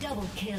Double kill.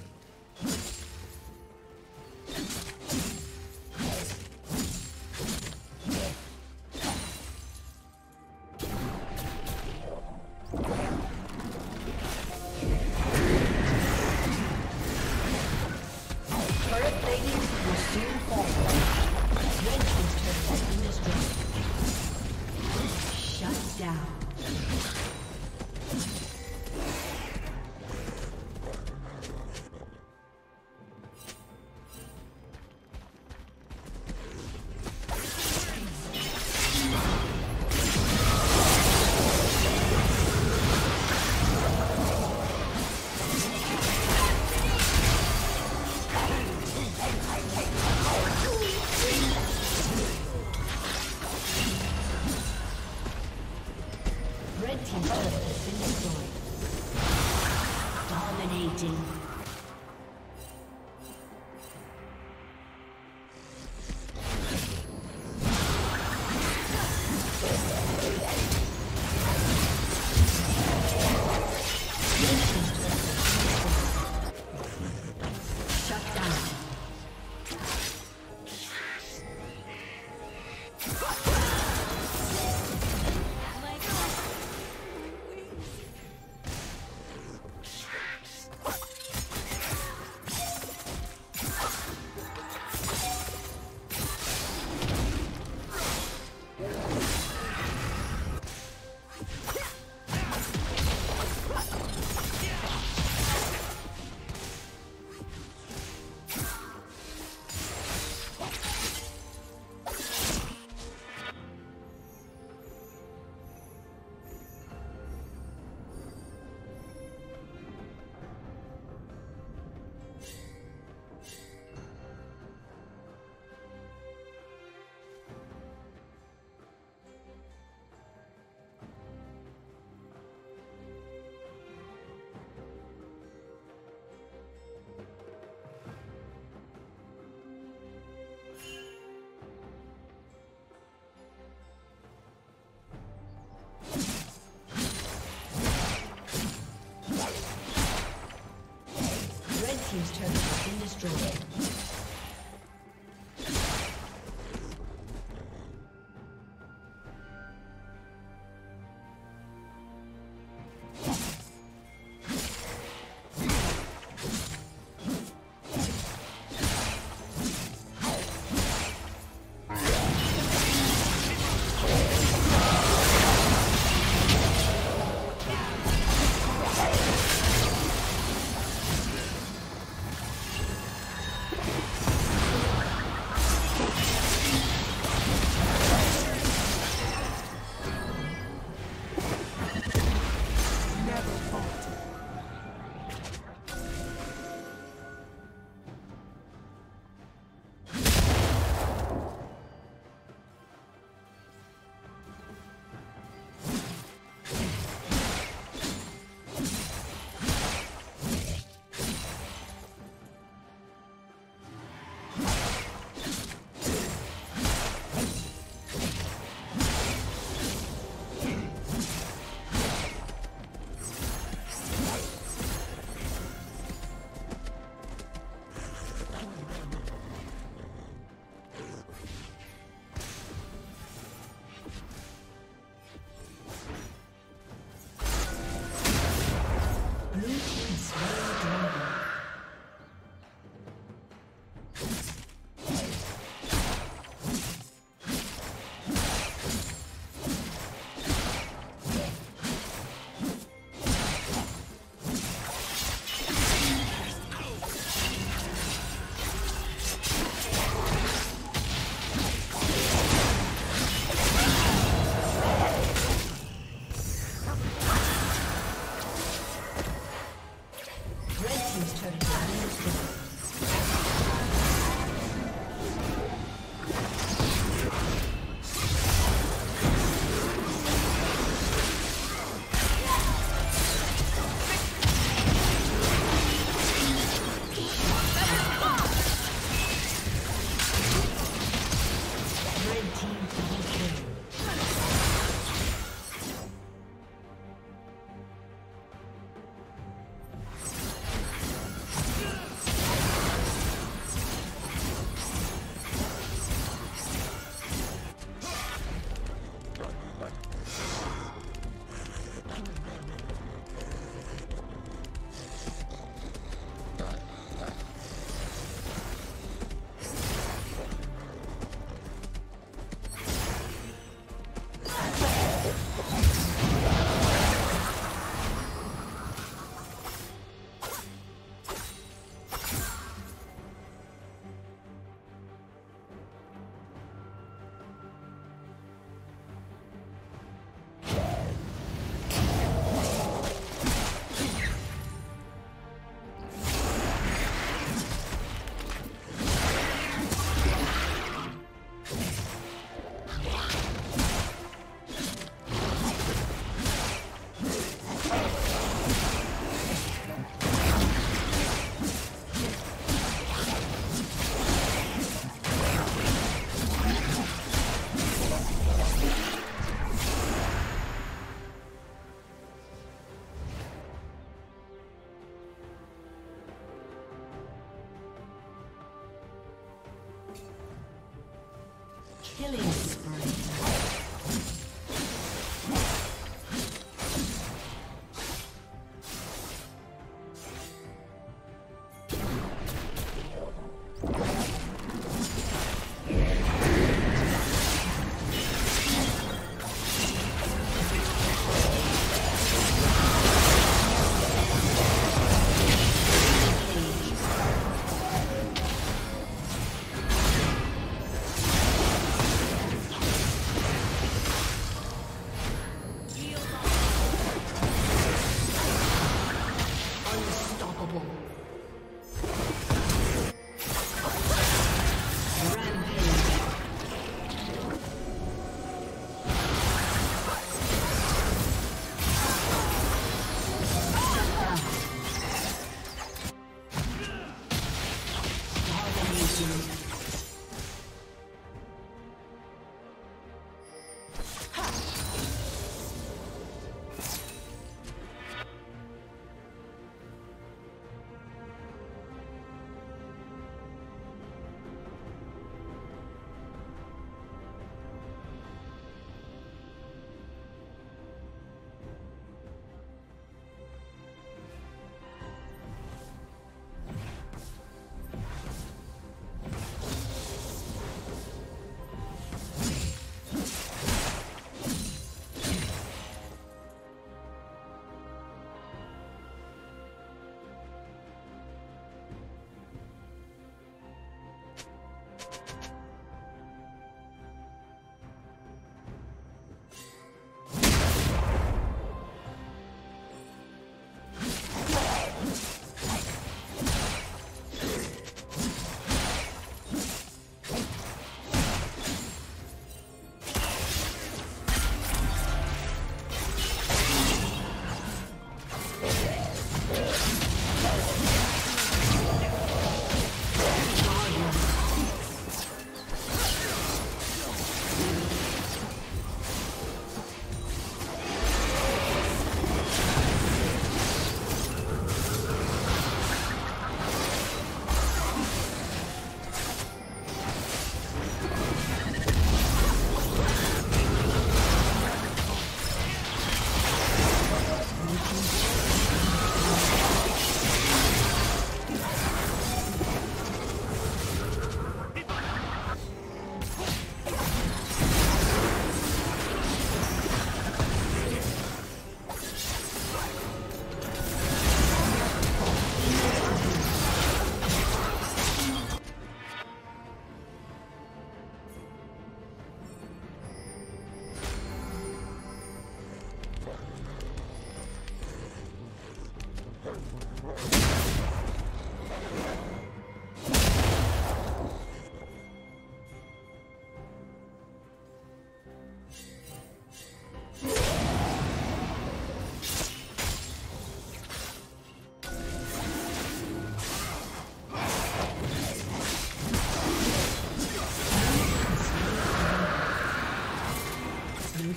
Team's turret has been destroyed. Killing spree.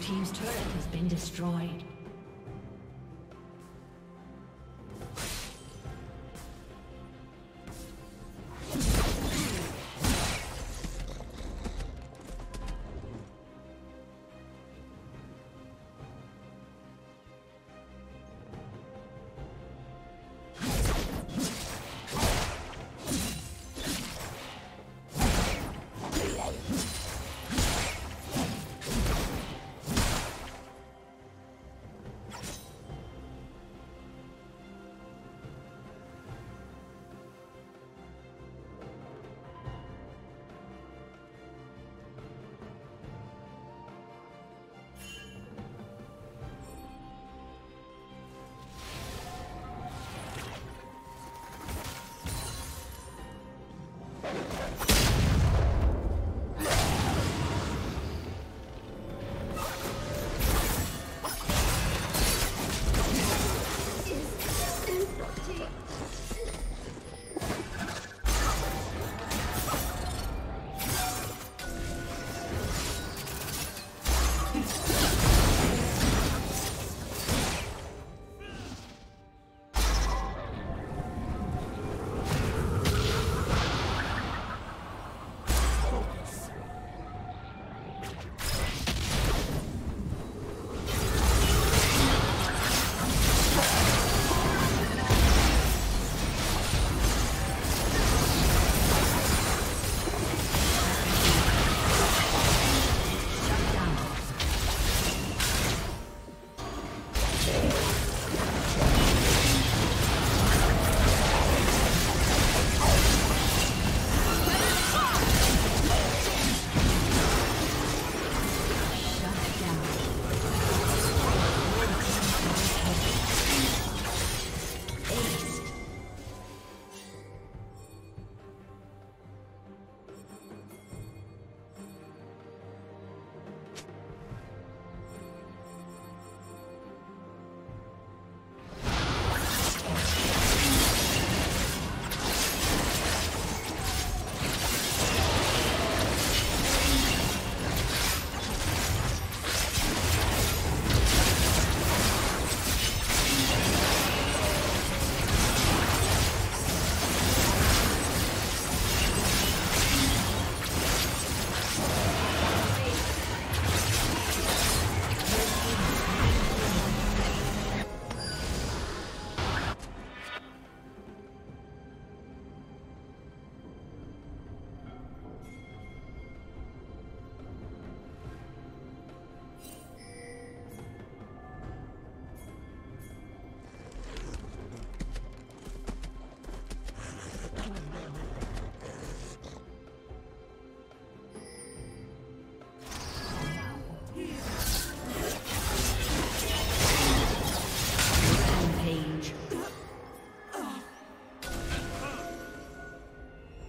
Team's turret has been destroyed.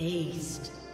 Aced.